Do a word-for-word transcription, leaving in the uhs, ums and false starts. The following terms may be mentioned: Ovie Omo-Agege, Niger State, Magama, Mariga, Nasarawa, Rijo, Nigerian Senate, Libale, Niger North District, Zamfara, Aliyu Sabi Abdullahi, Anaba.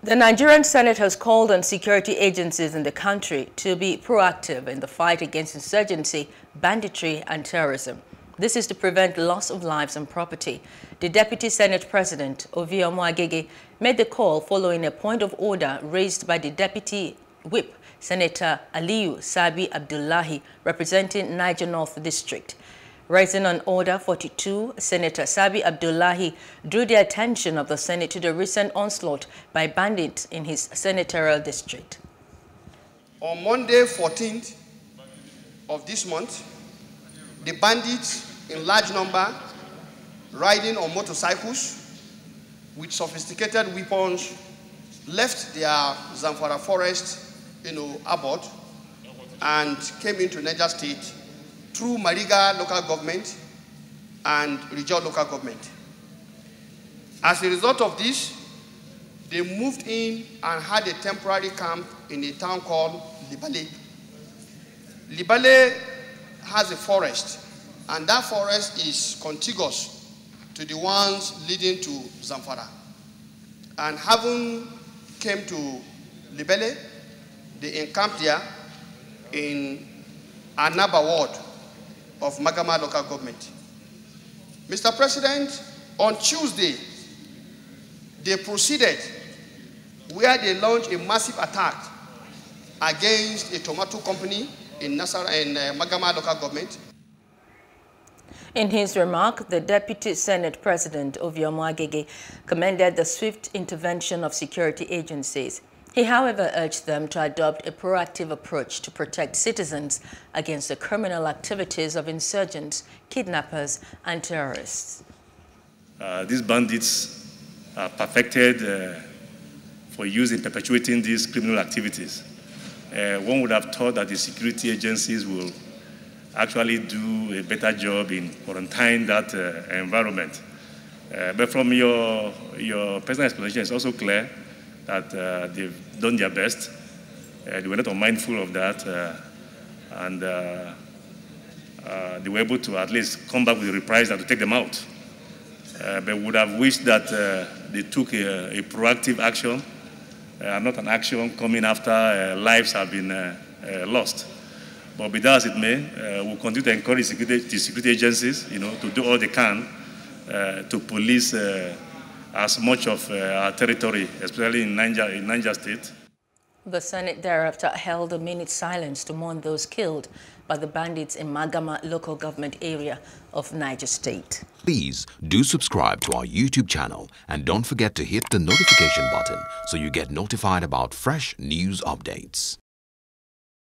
The Nigerian Senate has called on security agencies in the country to be proactive in the fight against insurgency, banditry and terrorism. This is to prevent loss of lives and property. The Deputy Senate President, Ovie Omo-Agege, made the call following a point of order raised by the Deputy Whip, Senator Aliyu Sabi Abdullahi, representing Niger North District. Rising on Order forty-two, Senator Sabi Abdullahi drew the attention of the Senate to the recent onslaught by bandits in his senatorial district. On Monday, fourteenth of this month, the bandits in large number, riding on motorcycles with sophisticated weapons, left their Zamfara forest, you know, abroad, and came into Niger State through Mariga local government and Rijo local government. As a result of this, they moved in and had a temporary camp in a town called Libale. Libale has a forest, and that forest is contiguous to the ones leading to Zamfara. And having came to Libale, they encamped there in Anaba ward of Magama local government. Mister President, on Tuesday, they proceeded where they launched a massive attack against a tomato company in Nasarawa and uh, Magama local government. In his remark, the Deputy Senate President, Ovie Omo-Agege, commended the swift intervention of security agencies. He, however, urged them to adopt a proactive approach to protect citizens against the criminal activities of insurgents, kidnappers, and terrorists. Uh, these bandits are perfected uh, for use in perpetuating these criminal activities. Uh, one would have thought that the security agencies will actually do a better job in quarantining that uh, environment. Uh, but from your, your personal explanation, it's also clear that uh, they've done their best. Uh, they were not unmindful of that. Uh, and uh, uh, they were able to at least come back with a reprisal to take them out. Uh, but would have wished that uh, they took a, a proactive action, uh, not an action coming after uh, lives have been uh, uh, lost. But be that as it may, uh, we'll continue to encourage security, the security agencies, you know, to do all they can uh, to police uh, as much of uh, our territory, especially in Niger, in Niger State. The Senate thereafter held a minute silence to mourn those killed by the bandits in Magama local government area of Niger State. Please do subscribe to our YouTube channel and don't forget to hit the notification button so you get notified about fresh news updates.